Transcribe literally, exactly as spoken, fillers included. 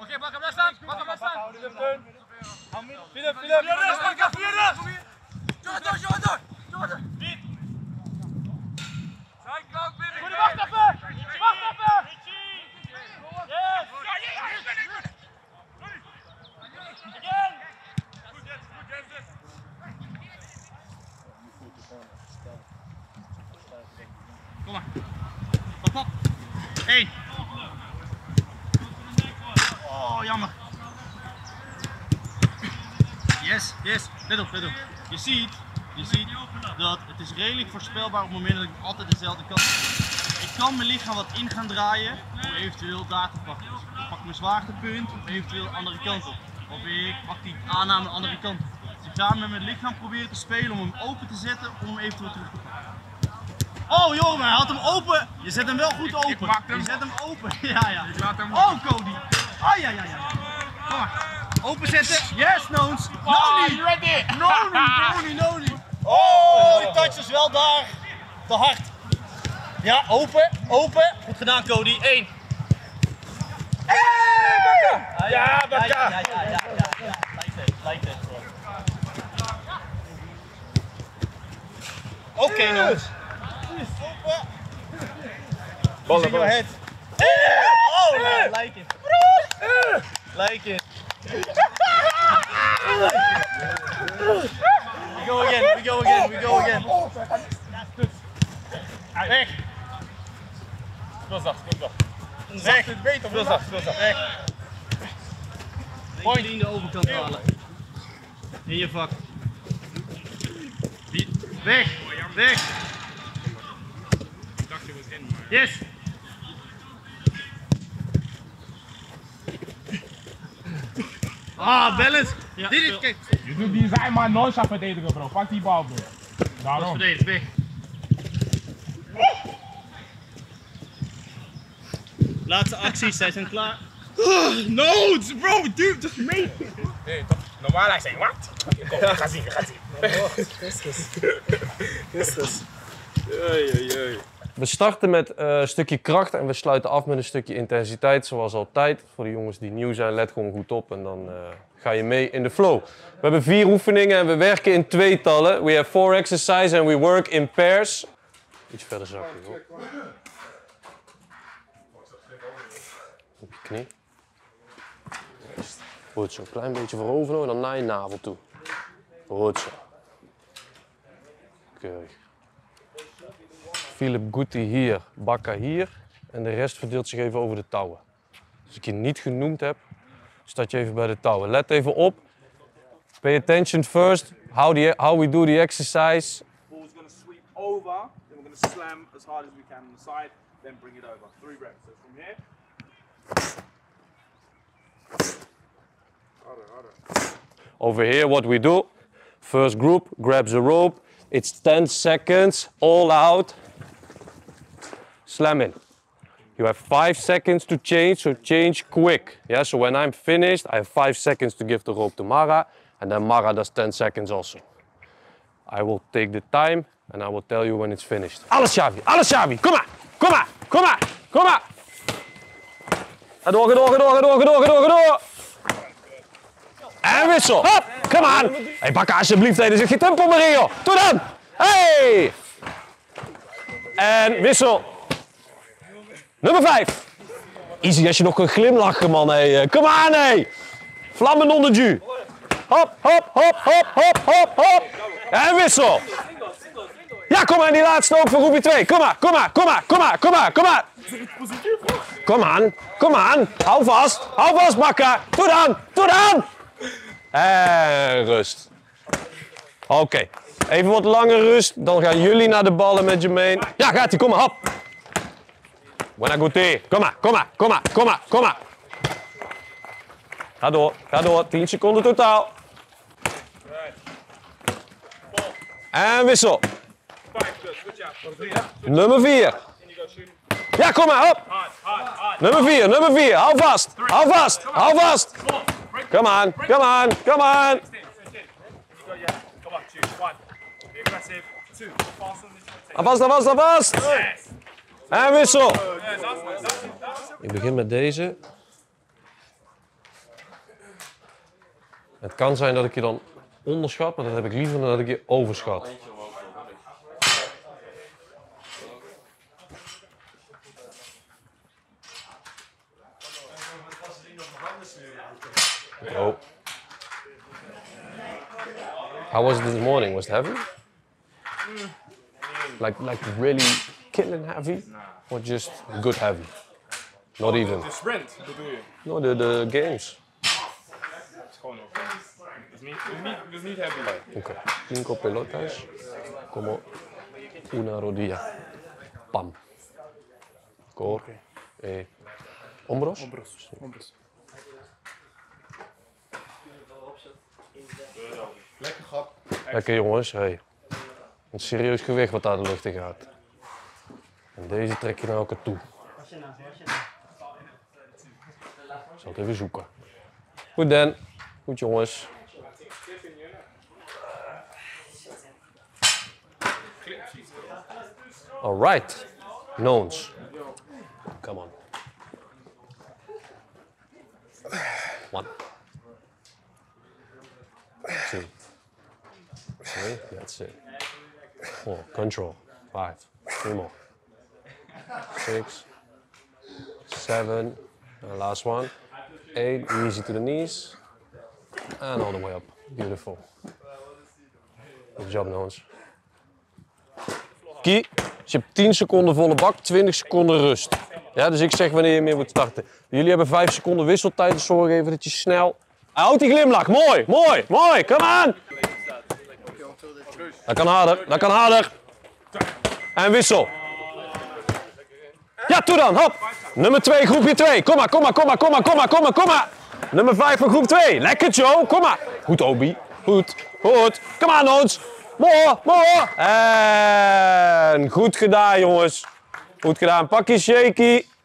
Oké, Baka, blijf staan. Baka, blijf staan. Philip, Philip. Vier rechts, Baka, vier rechts. Door, door, door, door. Door, door. Diep. Zijn klank binnen. Goede, wacht even. Wacht even. Yes. Again. Goed, Jens. Goed, Jens. Kom maar. Pop, pop. Hey. Oh, jammer. Yes, yes. Let op, let op. Je ziet, je ziet dat het is redelijk voorspelbaar op het moment dat ik altijd dezelfde kant heb. Ik kan mijn lichaam wat in gaan draaien om eventueel daar te pakken. Dus ik pak mijn zwaartepunt of eventueel andere kant op. Of ik pak die aanname de andere kant op. Dus ik ga met mijn lichaam proberen te spelen om hem open te zetten om hem eventueel terug te pakken. Oh jongen, hij had hem open. Je zet hem wel goed open. Ik, ik maak hem. Je zet hem open. Ja, ja. Ik laat hem oh, Cody. Ai, ai, ai, ai. Kom maar. Openzetten. Yes, Nons. Noni. Noni, Noni, Noni. Oh, die touch is wel daar. Te hard. Ja, open, open. Goed gedaan, Cody. Eén. Hey, Baka. Ja, Baka. Ja, ja, ja, ja, ja. Lijkt het, lijkt het. Oké, Nons. Open. Ballen, ballen. Head. Oh, nou, like it. Like it. We go again, we go again, we go again. Weg. Speel zacht, speel zacht. Weg. Speel zacht, speel zacht. Weg. Point. Die in de overkant halen. In je vak. Weg, weg. Yes! Ah, balance! Ja, dit is kijk! Je doet die zijn maar nooit gaan verdedigen, bro. Pak die bal, bro. Daarom. Dat is verdedigd, weg. Laatste acties, zij zijn klaar. Oh, no, bro, dude, dat is mee! Hey, normaal hij zei, wat? Kom, ga zien, ga zien. Christus. Christus. Joi, joi, joi. We starten met uh, een stukje kracht en we sluiten af met een stukje intensiteit, zoals altijd. Voor de jongens die nieuw zijn, let gewoon goed op en dan uh, ga je mee in de flow. We hebben vier oefeningen en we werken in tweetallen. We have four exercises and we work in pairs. Iets verder zakken, hoor. Op je knie. Goed zo, een klein beetje voorover en dan naar je navel toe. Goed zo. Keurig. Philip Guti hier, Baka hier en de rest verdeelt zich even over de touwen. Als ik je niet genoemd heb, staat je even bij de touwen. Let even op. Pay attention first, how, the, how we do the exercise. Ball's going to sweep over, then we're going to slam as hard as we can on the side, then bring it over. Three reps. So from here. Harder, harder. Over here what we do, first group grabs a rope, it's ten seconds, all out. Slam in. You have five seconds to change, so change quick. Yeah, so when I'm finished, I have five seconds to give the rope to Mara, and then Mara does ten seconds also. I will take the time, and I will tell you when it's finished. Alles Xavi, alles Xavi, kom maar, kom maar, kom maar, kom maar. Ga door, ga door, ga door, ga door, ga door, ga door, ga door. En wissel, hop, kom aan. Hey, Baka, alsjeblieft, hey, er zit geen tempo meer in, joh. Doe dan, hey. En wissel. Nummer vijf. Easy als je nog kunt glimlachen, man. Hey. Kom aan, hé. Hey. Vlammen onder ju. Hop, hop, hop, hop, hop, hop, hop. En wissel. Ja, kom maar, die laatste ook voor groepje twee. Kom maar, kom maar, kom maar, kom maar, kom maar, kom maar. Kom aan, kom aan. Hou vast, hou vast, Baka. Doe dan, doe dan. En rust. Oké. Okay. Even wat langer rust. Dan gaan jullie naar de ballen met Jermaine. Ja, gaat-ie. Kom maar, hop. Buena Guti, kom maar, kom maar, kom maar, kom maar, kom maar. Ga door, ga door, tien seconden totaal. En wissel. Nummer vier. Ja, kom maar, hop. Nummer vier, nummer vier, hou vast, hou vast, hou vast. Kom aan, kom aan, kom aan. Alvast, alvast, alvast. En wissel. Ik begin met deze. Het kan zijn dat ik je dan onderschat, maar dat heb ik liever dan dat ik je overschat. Oh. How was it this morning? Was it heavy? Mm. Like, like really killing heavy? Or just good heavy? Not oh, even. De sprint bedoel je? No, de, de games. Het is gewoon oké. Het is niet heavy. Oké. Cinco pelotas como una rodilla. Pam. Cor. Eh. Hombros? Hombros. Hombros. Lekker grap. Lekker jongens, hey. Een serieus gewicht wat daar de lucht in gaat. En deze trek je naar elkaar toe. Ik zal het even zoeken. Goed Dan. Goed jongens. Alright. Nons. Come on. One. Two. Three, that's it. Four, control. Five, three more. Six, seven, and last one. Eight, easy to the knees. And all the way up. Beautiful. Good job, Nons. Kie, dus je hebt tien seconden volle bak, twintig seconden rust. Ja, dus ik zeg wanneer je meer moet starten. Jullie hebben vijf seconden wisseltijd, dus zorg even dat je snel... Houd die glimlach, mooi, mooi, mooi, come on! Dat kan harder, dat kan harder. En wissel. Ja, toe dan, hop. Nummer twee, groepje twee. Kom maar, kom maar, kom maar, kom maar, kom maar, kom maar, kom maar. Nummer vijf van groep twee. Lekker Joe, kom maar. Goed Obi, goed, goed. Kom aan Nons. Mooi, mooi. En goed gedaan jongens. Goed gedaan, pak je shaky.